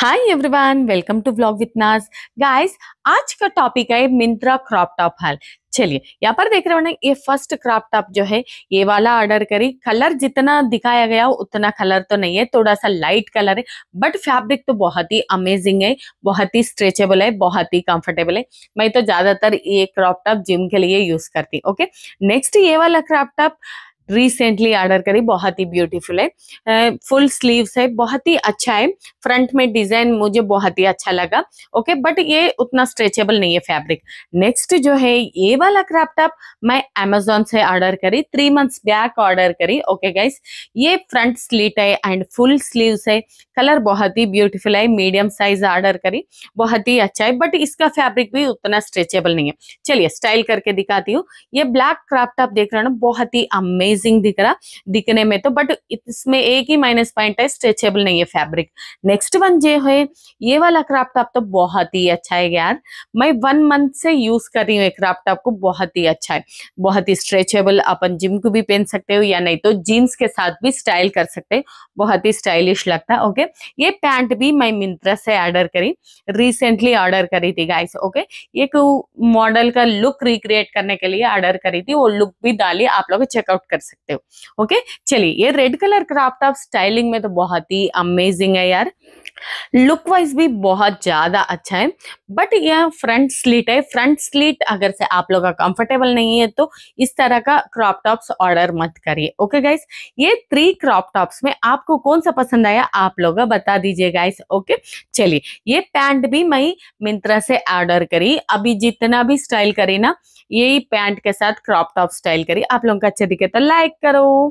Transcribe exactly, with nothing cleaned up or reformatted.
Hi everyone, welcome to vlog with Naaz. Guys, आज का topic है मिंत्रा क्रॉप टॉप हाल। चलिए, यहाँ पर देख रहे हो ना, ये फर्स्ट क्रॉप टॉप जो है ये वाला ऑर्डर करी। कलर जितना दिखाया गया उतना कलर तो नहीं है, थोड़ा सा लाइट कलर है, बट फैब्रिक तो बहुत ही अमेजिंग है, बहुत ही स्ट्रेचेबल है, बहुत ही कंफर्टेबल है। मैं तो ज्यादातर ये क्रॉप टॉप जिम के लिए यूज करती। ओके, नेक्स्ट ये वाला क्रॉप टॉप रिसेंटली ऑर्डर करी, बहुत ही ब्यूटीफुल है, फुल स्लीव्स है, बहुत ही अच्छा है। फ्रंट में डिजाइन मुझे बहुत ही अच्छा लगा। ओके, बट ये उतना स्ट्रेचेबल नहीं है फैब्रिक। नेक्स्ट जो है ये वाला क्रॉप टॉप मैं अमेजोन से ऑर्डर करी, थ्री मंथ्स बैक ऑर्डर करी। ओके गाइस, ये फ्रंट स्लीट है एंड फुल स्लीव्स है, कलर बहुत ही ब्यूटीफुल है, मीडियम साइज ऑर्डर करी, बहुत ही अच्छा है, बट इसका फैब्रिक भी उतना स्ट्रेचेबल नहीं है। चलिए स्टाइल करके दिखाती हूँ। ये ब्लैक क्रॉप टॉप देख रहे हो ना, बहुत ही अमेजिंग दिख रहा दिखने में तो, बट इसमें एक ही माइनस पॉइंट है, स्ट्रेचेबल नहीं है फैब्रिक। नेक्स्ट वन जो है ये वाला क्रॉप टॉप तो बहुत ही अच्छा है यार। मैं वन मंथ से यूज कर रही हूँ क्रॉप टॉप को, बहुत ही अच्छा है, बहुत ही स्ट्रेचेबल। अपन जिम को भी पहन सकते हो या नहीं तो जीन्स के साथ भी स्टाइल कर सकते हो, बहुत ही स्टाइलिश लगता है। ओके, ये पैंट भी मैं मिंत्रा से ऑर्डर करी, रिसेंटली ऑर्डर करी थी गाइस। ओके, ये मॉडल का लुक रिक्रिएट करने के लिए ऑर्डर करी थी, वो लुक भी डाली, आप लोग चेकआउट कर सकते हो। ओके, चलिए, ये red colour crop top styling में तो बहुत ही अमेजिंग है यार, लुक वाइज भी बहुत ज्यादा अच्छा है, बट यह फ्रंट स्लीट है। फ्रंट स्लीट अगर से आप लोग का कंफर्टेबल नहीं है तो इस तरह का क्रॉप टॉप्स ऑर्डर मत करिए। ओके गाइस, ये थ्री क्रॉप टॉप्स में आपको कौन सा पसंद आया आप लोग बता दीजिए गाइस। ओके, चलिए, ये पैंट भी मैं मिंत्रा से ऑर्डर करी। अभी जितना भी स्टाइल करी ना, यही पैंट के साथ क्रॉप टॉप स्टाइल करी। आप लोगों का अच्छा दिखे तो लाइक करो।